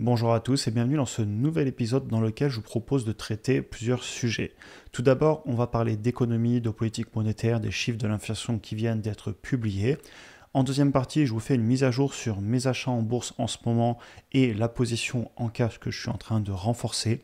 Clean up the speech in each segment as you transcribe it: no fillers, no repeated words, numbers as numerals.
Bonjour à tous et bienvenue dans ce nouvel épisode dans lequel je vous propose de traiter plusieurs sujets. Tout d'abord, on va parler d'économie, de politique monétaire, des chiffres de l'inflation qui viennent d'être publiés. En deuxième partie, je vous fais une mise à jour sur mes achats en bourse en ce moment et la position en cash que je suis en train de renforcer.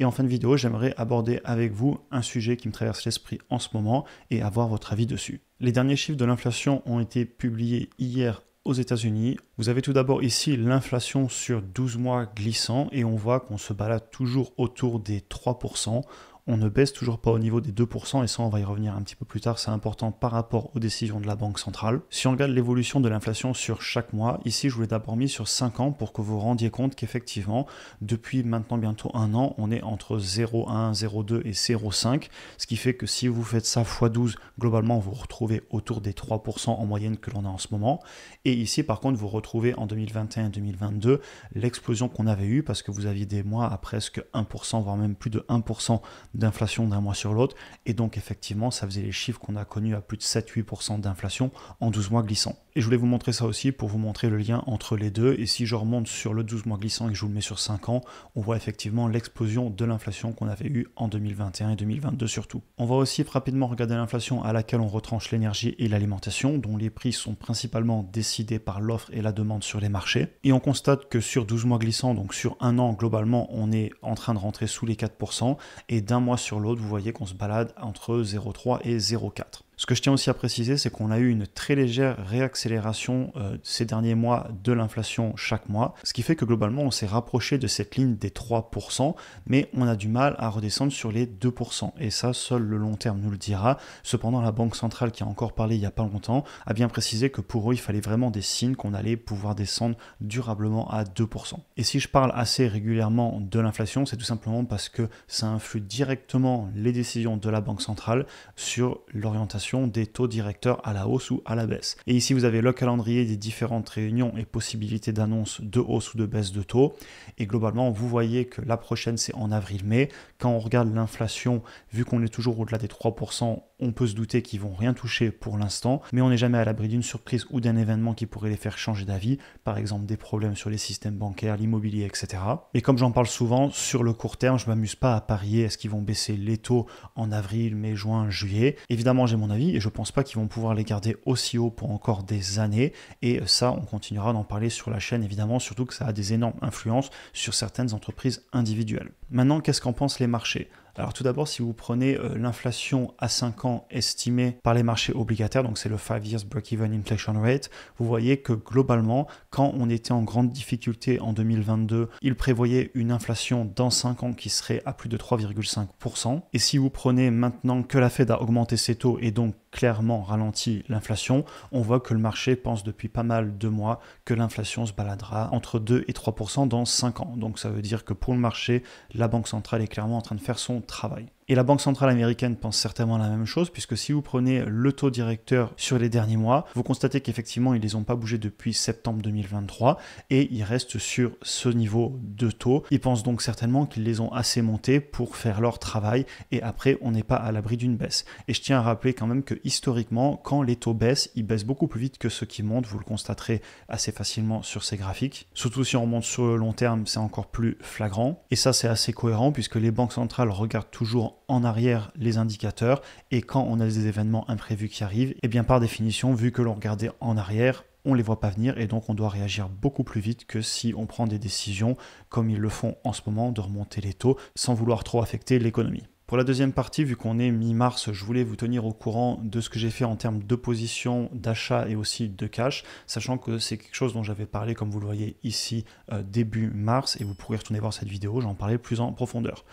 Et en fin de vidéo, j'aimerais aborder avec vous un sujet qui me traverse l'esprit en ce moment et avoir votre avis dessus. Les derniers chiffres de l'inflation ont été publiés hier aux États-Unis. Vous avez tout d'abord ici l'inflation sur 12 mois glissant et on voit qu'on se balade toujours autour des 3%. On ne baisse toujours pas au niveau des 2% et ça on va y revenir un petit peu plus tard, c'est important par rapport aux décisions de la banque centrale. Si on regarde l'évolution de l'inflation sur chaque mois, ici je vous l'ai d'abord mis sur 5 ans pour que vous vous rendiez compte qu'effectivement depuis maintenant bientôt un an, on est entre 0,1, 0,2 et 0,5, ce qui fait que si vous faites ça x12, globalement vous retrouvez autour des 3% en moyenne que l'on a en ce moment. Et ici par contre vous retrouvez en 2021 et 2022 l'explosion qu'on avait eue parce que vous aviez des mois à presque 1%, voire même plus de 1% d'inflation d'un mois sur l'autre, et donc effectivement ça faisait les chiffres qu'on a connus à plus de 7-8% d'inflation en 12 mois glissants. Et je voulais vous montrer ça aussi pour vous montrer le lien entre les deux, et si je remonte sur le 12 mois glissant et que je vous le mets sur 5 ans, on voit effectivement l'explosion de l'inflation qu'on avait eue en 2021 et 2022 surtout. On va aussi rapidement regarder l'inflation à laquelle on retranche l'énergie et l'alimentation, dont les prix sont principalement décidés par l'offre et la demande sur les marchés, et on constate que sur 12 mois glissants, donc sur un an globalement, on est en train de rentrer sous les 4%, et d'un mois sur l'autre, vous voyez qu'on se balade entre 0,3 et 0,4. Ce que je tiens aussi à préciser, c'est qu'on a eu une très légère réaccélération ces derniers mois de l'inflation chaque mois, ce qui fait que globalement, on s'est rapproché de cette ligne des 3%, mais on a du mal à redescendre sur les 2%, et ça, seul le long terme nous le dira. Cependant, la Banque centrale, qui a encore parlé il n'y a pas longtemps, a bien précisé que pour eux, il fallait vraiment des signes qu'on allait pouvoir descendre durablement à 2%. Et si je parle assez régulièrement de l'inflation, c'est tout simplement parce que ça influe directement les décisions de la Banque centrale sur l'orientation des taux directeurs à la hausse ou à la baisse. Et ici vous avez le calendrier des différentes réunions et possibilités d'annonces de hausse ou de baisse de taux, et globalement vous voyez que la prochaine c'est en avril-mai. Quand on regarde l'inflation, vu qu'on est toujours au-delà des 3%, on peut se douter qu'ils vont rien toucher pour l'instant, mais on n'est jamais à l'abri d'une surprise ou d'un événement qui pourrait les faire changer d'avis, par exemple des problèmes sur les systèmes bancaires, l'immobilier, etc. Et comme j'en parle souvent, sur le court terme, je m'amuse pas à parier est-ce qu'ils vont baisser les taux en avril, mai, juin, juillet. Évidemment, j'ai mon avis et je pense pas qu'ils vont pouvoir les garder aussi haut pour encore des années, et ça, on continuera d'en parler sur la chaîne évidemment, surtout que ça a des énormes influences sur certaines entreprises individuelles. Maintenant, qu'est-ce qu'en pensent les marchés ? Alors tout d'abord, si vous prenez l'inflation à 5 ans estimée par les marchés obligataires, donc c'est le 5-year break-even inflation rate, vous voyez que globalement, quand on était en grande difficulté en 2022, ils prévoyaient une inflation dans 5 ans qui serait à plus de 3,5%. Et si vous prenez maintenant que la Fed a augmenté ses taux et donc clairement ralenti l'inflation, on voit que le marché pense depuis pas mal de mois que l'inflation se baladera entre 2 et 3% dans 5 ans. Donc ça veut dire que pour le marché, la Banque centrale est clairement en train de faire son travail. Et la Banque centrale américaine pense certainement la même chose, puisque si vous prenez le taux directeur sur les derniers mois, vous constatez qu'effectivement, ils ne les ont pas bougés depuis septembre 2023 et ils restent sur ce niveau de taux. Ils pensent donc certainement qu'ils les ont assez montés pour faire leur travail, et après, on n'est pas à l'abri d'une baisse. Et je tiens à rappeler quand même que historiquement, quand les taux baissent, ils baissent beaucoup plus vite que ceux qui montent. Vous le constaterez assez facilement sur ces graphiques. Surtout si on monte sur le long terme, c'est encore plus flagrant. Et ça, c'est assez cohérent puisque les banques centrales regardent toujours en arrière les indicateurs, et quand on a des événements imprévus qui arrivent, et bien par définition, vu que l'on regardait en arrière, on les voit pas venir et donc on doit réagir beaucoup plus vite que si on prend des décisions comme ils le font en ce moment de remonter les taux sans vouloir trop affecter l'économie. Pour la deuxième partie, vu qu'on est mi-mars, je voulais vous tenir au courant de ce que j'ai fait en termes de position, d'achat et aussi de cash, sachant que c'est quelque chose dont j'avais parlé, comme vous le voyez ici, début mars, et vous pourrez retourner voir cette vidéo, j'en parlais plus en profondeur.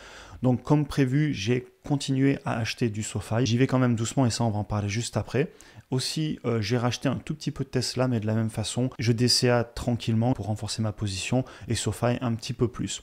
Donc comme prévu, j'ai continué à acheter du SoFi. J'y vais quand même doucement et ça, on va en parler juste après. Aussi, j'ai racheté un tout petit peu de Tesla, mais de la même façon, je DCA tranquillement pour renforcer ma position et SoFi un petit peu plus.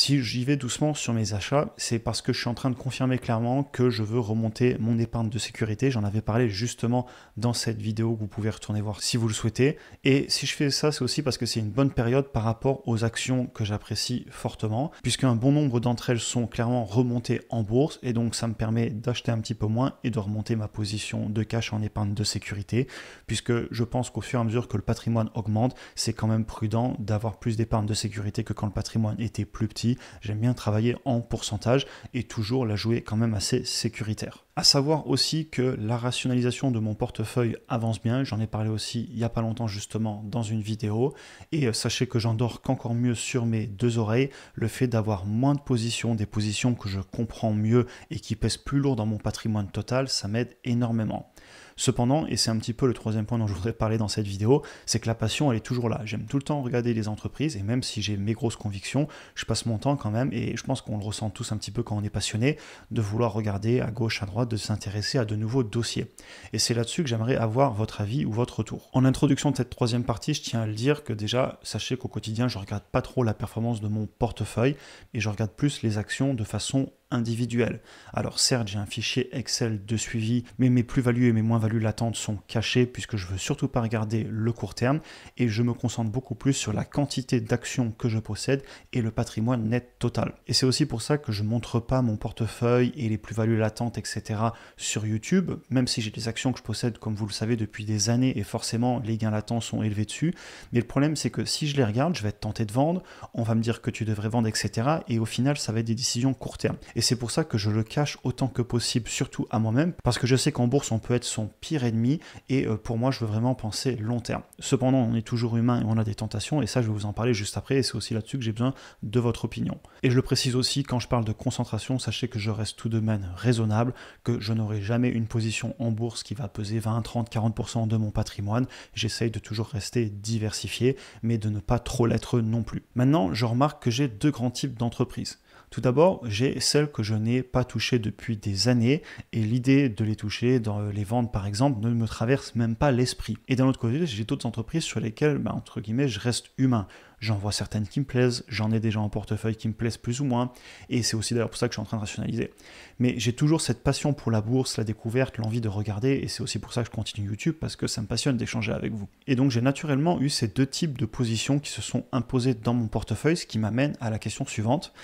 Si j'y vais doucement sur mes achats, c'est parce que je suis en train de confirmer clairement que je veux remonter mon épargne de sécurité. J'en avais parlé justement dans cette vidéo que vous pouvez retourner voir si vous le souhaitez. Et si je fais ça, c'est aussi parce que c'est une bonne période par rapport aux actions que j'apprécie fortement, puisqu'un bon nombre d'entre elles sont clairement remontées en bourse. Et donc, ça me permet d'acheter un petit peu moins et de remonter ma position de cash en épargne de sécurité, puisque je pense qu'au fur et à mesure que le patrimoine augmente, c'est quand même prudent d'avoir plus d'épargne de sécurité que quand le patrimoine était plus petit. J'aime bien travailler en pourcentage et toujours la jouer quand même assez sécuritaire. À savoir aussi que la rationalisation de mon portefeuille avance bien. J'en ai parlé aussi il n'y a pas longtemps justement dans une vidéo. Et sachez que j'endors qu'encore mieux sur mes deux oreilles. Le fait d'avoir moins de positions, des positions que je comprends mieux et qui pèsent plus lourd dans mon patrimoine total, ça m'aide énormément. Cependant, et c'est un petit peu le troisième point dont je voudrais parler dans cette vidéo, c'est que la passion, elle est toujours là. J'aime tout le temps regarder les entreprises et même si j'ai mes grosses convictions, je passe mon temps quand même, et je pense qu'on le ressent tous un petit peu quand on est passionné, de vouloir regarder à gauche, à droite, de s'intéresser à de nouveaux dossiers. Et c'est là-dessus que j'aimerais avoir votre avis ou votre retour. En introduction de cette troisième partie, je tiens à le dire que déjà, sachez qu'au quotidien, je ne regarde pas trop la performance de mon portefeuille et je regarde plus les actions de façon individuelle. Alors certes, j'ai un fichier Excel de suivi, mais mes plus-values et mes moins-values latentes sont cachées puisque je veux surtout pas regarder le court terme et je me concentre beaucoup plus sur la quantité d'actions que je possède et le patrimoine net total. Et c'est aussi pour ça que je montre pas mon portefeuille et les plus-values latentes, etc. sur YouTube, même si j'ai des actions que je possède, comme vous le savez, depuis des années et forcément les gains latents sont élevés dessus. Mais le problème, c'est que si je les regarde, je vais être tenté de vendre, on va me dire que tu devrais vendre, etc. Et au final, ça va être des décisions court terme. Et c'est pour ça que je le cache autant que possible, surtout à moi-même, parce que je sais qu'en bourse, on peut être son pire ennemi et pour moi, je veux vraiment penser long terme. Cependant, on est toujours humain et on a des tentations et ça, je vais vous en parler juste après et c'est aussi là-dessus que j'ai besoin de votre opinion. Et je le précise aussi, quand je parle de concentration, sachez que je reste tout de même raisonnable, que je n'aurai jamais une position en bourse qui va peser 20, 30, 40% de mon patrimoine. J'essaye de toujours rester diversifié, mais de ne pas trop l'être non plus. Maintenant, je remarque que j'ai deux grands types d'entreprises. Tout d'abord, j'ai celles que je n'ai pas touchées depuis des années et l'idée de les toucher dans les ventes par exemple ne me traverse même pas l'esprit. Et d'un autre côté, j'ai d'autres entreprises sur lesquelles, entre guillemets, je reste humain. J'en vois certaines qui me plaisent, j'en ai déjà en portefeuille qui me plaisent plus ou moins et c'est aussi d'ailleurs pour ça que je suis en train de rationaliser. Mais j'ai toujours cette passion pour la bourse, la découverte, l'envie de regarder et c'est aussi pour ça que je continue YouTube parce que ça me passionne d'échanger avec vous. Et donc j'ai naturellement eu ces deux types de positions qui se sont imposées dans mon portefeuille, ce qui m'amène à la question suivante.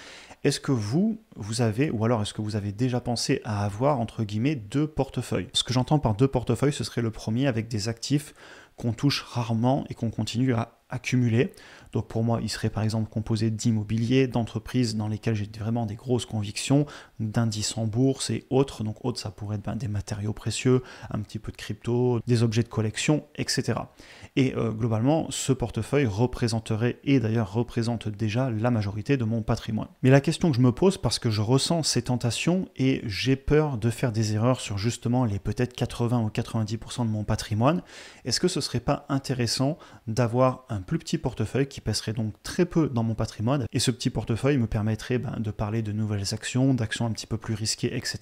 Est-ce que vous avez, ou alors est-ce que vous avez déjà pensé à avoir, entre guillemets, deux portefeuilles? Ce que j'entends par deux portefeuilles, ce serait le premier avec des actifs qu'on touche rarement et qu'on continue à accumuler. Donc pour moi, il serait par exemple composé d'immobilier, d'entreprises dans lesquelles j'ai vraiment des grosses convictions, d'indices en bourse et autres. Donc autres, ça pourrait être des matériaux précieux, un petit peu de crypto, des objets de collection, etc. Et globalement, ce portefeuille représenterait et d'ailleurs représente déjà la majorité de mon patrimoine. Mais la question que je me pose, parce que je ressens ces tentations et j'ai peur de faire des erreurs sur justement les peut-être 80 ou 90% de mon patrimoine, est-ce que ce serait pas intéressant d'avoir un plus petit portefeuille qui pèserait donc très peu dans mon patrimoine et ce petit portefeuille me permettrait de parler de nouvelles actions, d'actions un petit peu plus risquées, etc.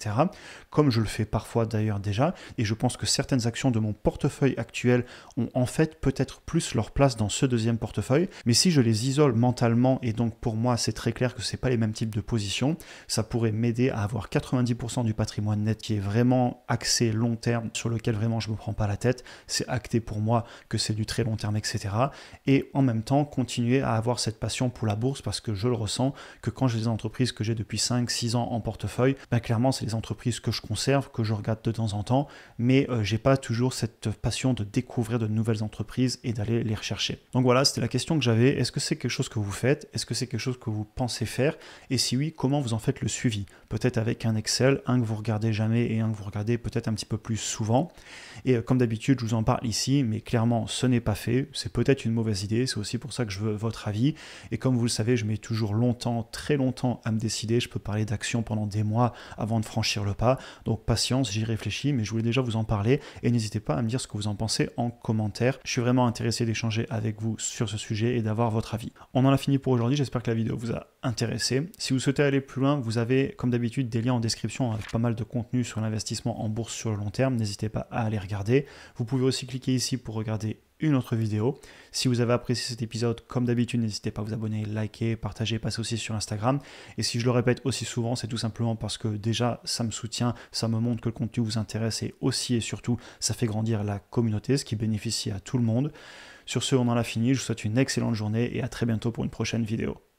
Comme je le fais parfois d'ailleurs déjà et je pense que certaines actions de mon portefeuille actuel ont en fait peut-être plus leur place dans ce deuxième portefeuille, mais si je les isole mentalement et donc pour moi c'est très clair que c'est pas les mêmes types de positions, ça pourrait m'aider à avoir 90% du patrimoine net qui est vraiment axé long terme, sur lequel vraiment je me prends pas la tête, c'est acté pour moi que c'est du très long terme, etc. Et en même temps, continuer à avoir cette passion pour la bourse parce que je le ressens que quand j'ai des entreprises que j'ai depuis 5-6 ans en portefeuille, clairement, c'est des entreprises que je conserve, que je regarde de temps en temps, mais j'ai pas toujours cette passion de découvrir de nouvelles entreprises et d'aller les rechercher. Donc voilà, c'était la question que j'avais. Est-ce que c'est quelque chose que vous faites? Est-ce que c'est quelque chose que vous pensez faire? Et si oui, comment vous en faites le suivi? Peut-être avec un Excel, un que vous regardez jamais et un que vous regardez peut-être un petit peu plus souvent. Et comme d'habitude, je vous en parle ici, mais clairement, ce n'est pas fait. C'est peut-être une mauvaise idée, c'est aussi pour ça que je veux votre avis. Et comme vous le savez, je mets toujours longtemps, très longtemps à me décider. Je peux parler d'actions pendant des mois avant de franchir le pas. Donc patience, j'y réfléchis, mais je voulais déjà vous en parler. Et n'hésitez pas à me dire ce que vous en pensez en commentaire. Je suis vraiment intéressé d'échanger avec vous sur ce sujet et d'avoir votre avis. On en a fini pour aujourd'hui, j'espère que la vidéo vous a intéressé. Si vous souhaitez aller plus loin, vous avez comme d'habitude des liens en description avec pas mal de contenu sur l'investissement en bourse sur le long terme. N'hésitez pas à aller regarder. Vous pouvez aussi cliquer ici pour regarder une autre vidéo. Si vous avez apprécié cet épisode, comme d'habitude, n'hésitez pas à vous abonner, liker, partager, passer aussi sur Instagram. Et si je le répète aussi souvent, c'est tout simplement parce que déjà, ça me soutient, ça me montre que le contenu vous intéresse et aussi et surtout, ça fait grandir la communauté, ce qui bénéficie à tout le monde. Sur ce, on en a fini. Je vous souhaite une excellente journée et à très bientôt pour une prochaine vidéo.